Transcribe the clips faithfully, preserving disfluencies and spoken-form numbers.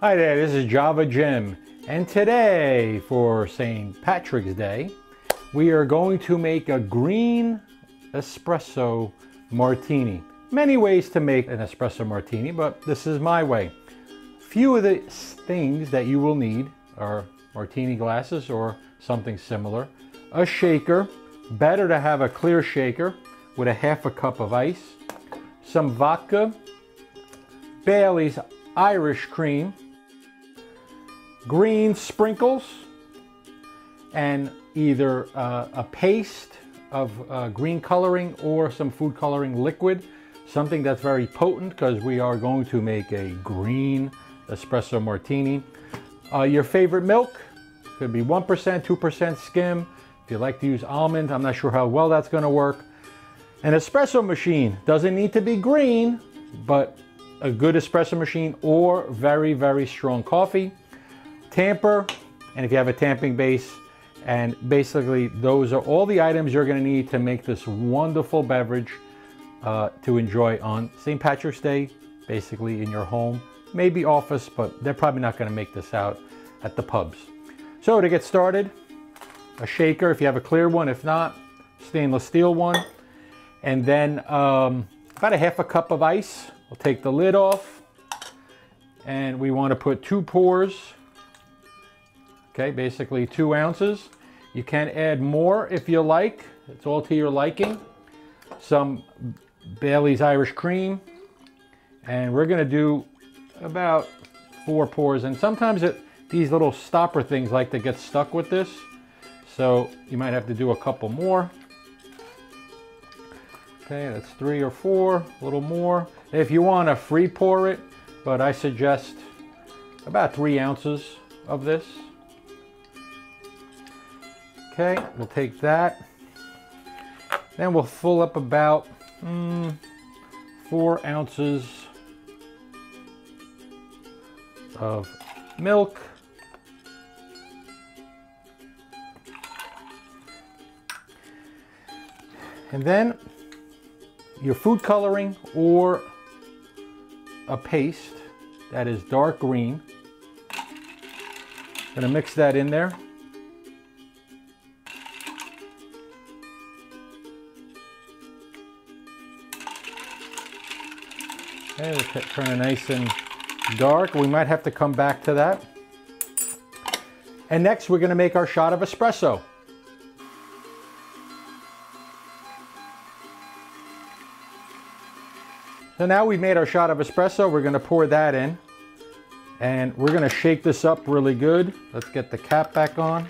Hi there, this is Java Jim, and today for Saint Patrick's Day we are going to make a green espresso martini. Many ways to make an espresso martini, but this is my way. Few of the things that you will need are martini glasses or something similar, a shaker, better to have a clear shaker with a half a cup of ice, some vodka, Bailey's Irish cream, green sprinkles, and either uh, a paste of uh, green coloring or some food coloring liquid, something that's very potent because we are going to make a green espresso martini. Uh, your favorite milk could be one percent, two percent skim. If you like to use almond, I'm not sure how well that's going to work. An espresso machine doesn't need to be green, but a good espresso machine or very, very strong coffee. Tamper, and if you have a tamping base, and basically those are all the items you're going to need to make this wonderful beverage uh, to enjoy on Saint Patrick's Day, basically in your home, maybe office, but they're probably not going to make this out at the pubs. So to get started, a shaker, if you have a clear one, if not, stainless steel one, and then um, about a half a cup of ice. We'll take the lid off, and we want to put two pours, okay, basically two ounces. You can add more if you like. It's all to your liking. Some Bailey's Irish cream, and we're going to do about four pours. And sometimes it, these little stopper things like to get stuck with this, so you might have to do a couple more. Okay, that's three or four, a little more. If you want to free pour it, but I suggest about three ounces of this. Okay, we'll take that. Then we'll fill up about mm, four ounces of milk. And then your food coloring or a paste that is dark green. I'm gonna mix that in there. Okay, we'll turn it nice and dark. We might have to come back to that. And next we're gonna make our shot of espresso. So now we've made our shot of espresso, we're gonna pour that in, and we're gonna shake this up really good. Let's get the cap back on.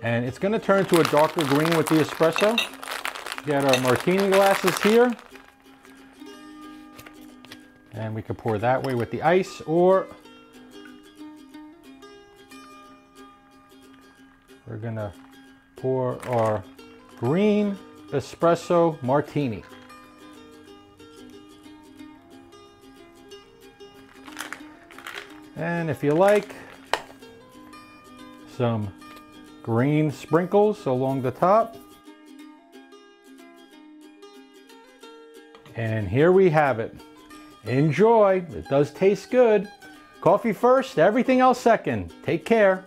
And it's gonna turn to a darker green with the espresso. Get our martini glasses here. And we can pour that way with the ice, or we're gonna pour our green espresso martini. And if you like, some green sprinkles along the top. And here we have it. Enjoy. It does taste good. Coffee first, everything else second. Take care.